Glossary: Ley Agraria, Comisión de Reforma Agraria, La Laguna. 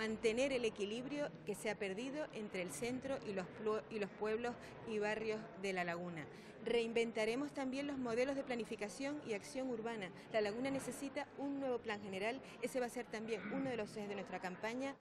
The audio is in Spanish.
mantener el equilibrio que se ha perdido entre el centro y los pueblos y barrios de La Laguna. Reinventaremos también los modelos de planificación y acción urbana. La Laguna necesita un nuevo plan general, ese va a ser también uno de los ejes de nuestra campaña.